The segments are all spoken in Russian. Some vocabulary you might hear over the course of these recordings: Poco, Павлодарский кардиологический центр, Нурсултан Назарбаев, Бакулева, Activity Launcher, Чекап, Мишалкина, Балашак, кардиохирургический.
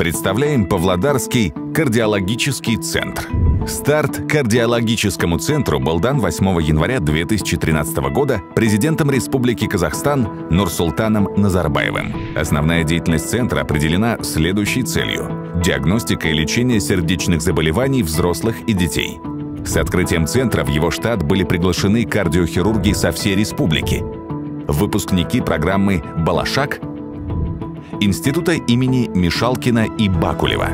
представляем Павлодарский кардиологический центр. Старт кардиологическому центру был дан 8 января 2013 года президентом Республики Казахстан Нурсултаном Назарбаевым. Основная деятельность центра определена следующей целью – диагностика и лечение сердечных заболеваний взрослых и детей. С открытием центра в его штат были приглашены кардиохирурги со всей республики, выпускники программы «Балашак», Института имени Мишалкина и Бакулева.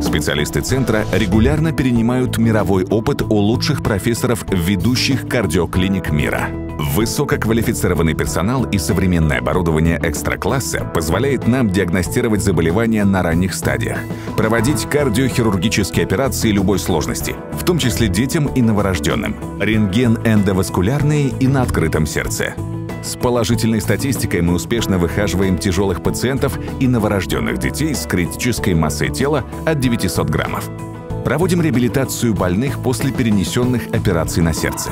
Специалисты центра регулярно перенимают мировой опыт у лучших профессоров ведущих кардиоклиник мира. Высококвалифицированный персонал и современное оборудование экстракласса позволяет нам диагностировать заболевания на ранних стадиях, проводить кардиохирургические операции любой сложности, в том числе детям и новорожденным, рентген эндоваскулярный и на открытом сердце. С положительной статистикой мы успешно выхаживаем тяжелых пациентов и новорожденных детей с критической массой тела от 900 граммов. Проводим реабилитацию больных после перенесенных операций на сердце.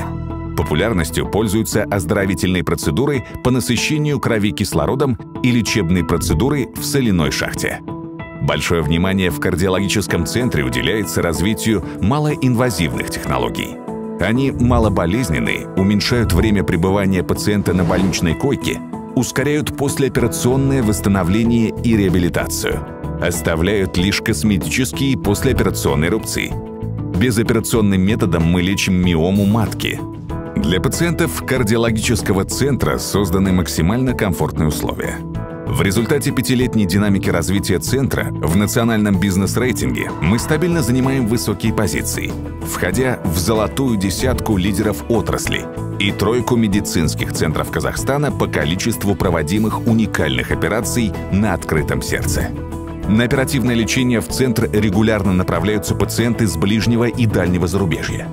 Популярностью пользуются оздоровительные процедуры по насыщению крови кислородом и лечебные процедуры в соляной шахте. Большое внимание в кардиологическом центре уделяется развитию малоинвазивных технологий. Они малоболезненные, уменьшают время пребывания пациента на больничной койке, ускоряют послеоперационное восстановление и реабилитацию, оставляют лишь косметические послеоперационные рубцы. Безоперационным методом мы лечим миому матки. Для пациентов кардиологического центра созданы максимально комфортные условия. В результате пятилетней динамики развития центра в национальном бизнес-рейтинге мы стабильно занимаем высокие позиции, входя в золотую десятку лидеров отрасли и тройку медицинских центров Казахстана по количеству проводимых уникальных операций на открытом сердце. На оперативное лечение в центр регулярно направляются пациенты с ближнего и дальнего зарубежья.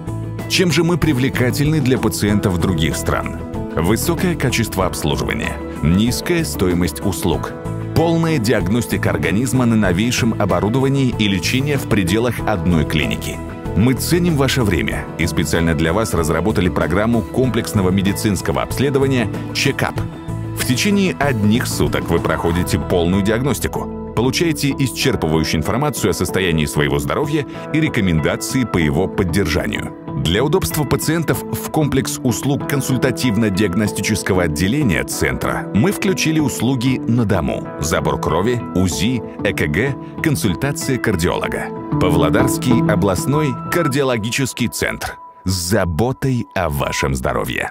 Чем же мы привлекательны для пациентов других стран? Высокое качество обслуживания, низкая стоимость услуг, полная диагностика организма на новейшем оборудовании и лечение в пределах одной клиники. Мы ценим ваше время и специально для вас разработали программу комплексного медицинского обследования «Чекап». В течение одних суток вы проходите полную диагностику, получаете исчерпывающую информацию о состоянии своего здоровья и рекомендации по его поддержанию. Для удобства пациентов в комплекс услуг консультативно-диагностического отделения центра мы включили услуги на дому – забор крови, УЗИ, ЭКГ, консультация кардиолога. Павлодарский областной кардиологический центр. С заботой о вашем здоровье.